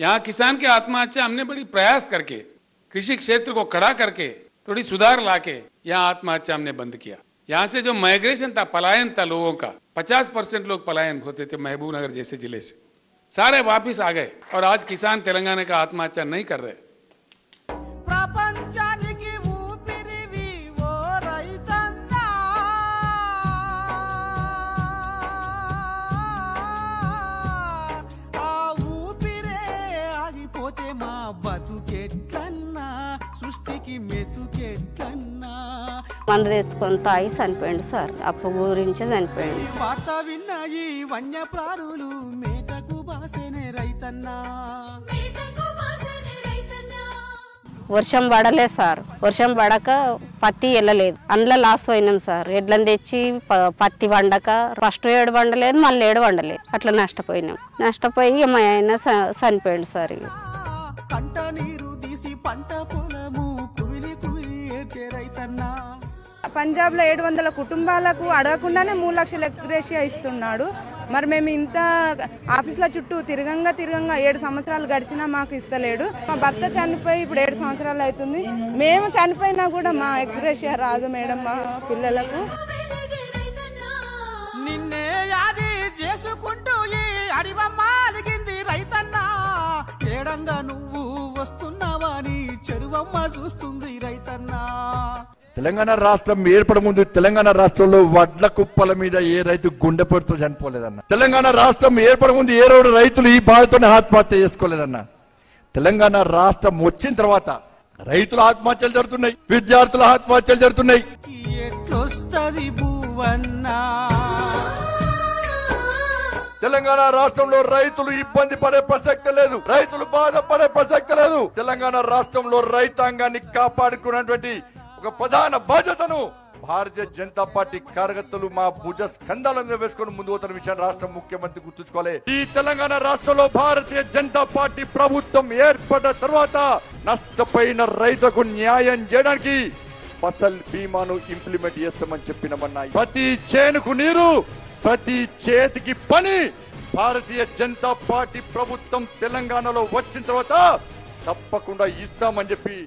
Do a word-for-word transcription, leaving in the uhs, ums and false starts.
यहाँ किसान की आत्महत्या हमने बड़ी प्रयास करके कृषि क्षेत्र को खड़ा करके थोड़ी सुधार लाके यहाँ आत्महत्या हमने बंद किया। यहाँ से जो माइग्रेशन था, पलायन था लोगों का, पचास परसेंट लोग पलायन होते थे महबूब नगर जैसे जिले से, सारे वापस आ गए और आज किसान तेलंगाना का आत्महत्या नहीं कर रहे। మందు తెచ్చుకొని తాగి చనిపోయింది సార్, అప్పు గురించే చనిపోయింది। వర్షం పడలే సార్, వర్షం పడక పత్తి వెళ్ళలేదు, అందులో లాస్ పోయినాం సార్। ఎడ్లను తెచ్చి పత్తి వండక ఫస్ట్ ఏడు వండలేదు, మళ్ళీ ఏడు వండలేదు, అట్లా నష్టపోయినాం। నష్టపోయి మా ఆయన చనిపోయింది సార్। ఇక पंजाब लो एडु वंदल कुटुंबालकु अडगकुंडाने मूडु लक्षल एग्रेशिया इस्तुन्नाडु। मरि मेमु इंत आफीस ला चुट्टू तिरगंगा तिरगंगा एडु संवत्सरालु गडिचिना माकु इस्तलेडु। मा भर्त चनिपोयि इप्पुडु एडु संवत्सरालु अयितुंदी। मेमु चनिपोयिना कूडा मा एग्रेशिया रादु मैडम मा पिल्ललकु। निन्ने यादि चेसुकुंटू ई अडिवम्मालिगिंदि रैतन्ना एडंगा नुव्वु वस्तुन्नावानि चेरुवम्मा चूस्तुंदि रैतन्ना। తెలంగాణ రాష్ట్రం ఏర్పడ ముందు తెలంగాణ రాష్ట్రంలో వడ్ల కుప్పల మీద ఏ రైతు గుండెపోటుతో చనిపోలేదన్న। తెలంగాణ రాష్ట్రం ఏర్పడ ముందు ఏ రోజు రైతులు ఈ బాధతోనే ఆత్మహత్య చేసుకోలేదన్న। తెలంగాణ రాష్ట్రం వచ్చిన తర్వాత రైతుల ఆత్మహత్యలు జరుగుతున్నాయి, విద్యార్థుల ఆత్మహత్యలు జరుగుతున్నాయి। తెలంగాణ రాష్ట్రంలో రైతులు ఇబ్బంది పడే ప్రసక్తి లేదు, రైతులు బాధపడే ప్రసక్తి లేదు। తెలంగాణ రాష్ట్రంలో రైతాంగాన్ని కాపాడుకున్నటువంటి ఒక ప్రధాన బాధ్యతను భారతీయ జనతా పార్టీ కార్యకర్తలు మా భుజ స్కంధాల మీద వేసుకొని ముందు పోతున్న విషయాన్ని రాష్ట్ర ముఖ్యమంత్రి గుర్తుంచుకోవాలి। ఈ తెలంగాణ రాష్ట్రంలో భారతీయ జనతా పార్టీ ప్రభుత్వం ఏర్పడ్డ తర్వాత నష్టపోయిన రైతులకు న్యాయం చేయడానికి ఫసల్ బీమాను ఇంప్లిమెంట్ చేస్తామని చెప్పినమన్నాయి। ప్రతి చేనుకు నీరు, ప్రతి చేతికి పని భారతీయ జనతా పార్టీ ప్రభుత్వం తెలంగాణలో వచ్చిన తర్వాత తప్పకుండా ఇస్తామని చెప్పి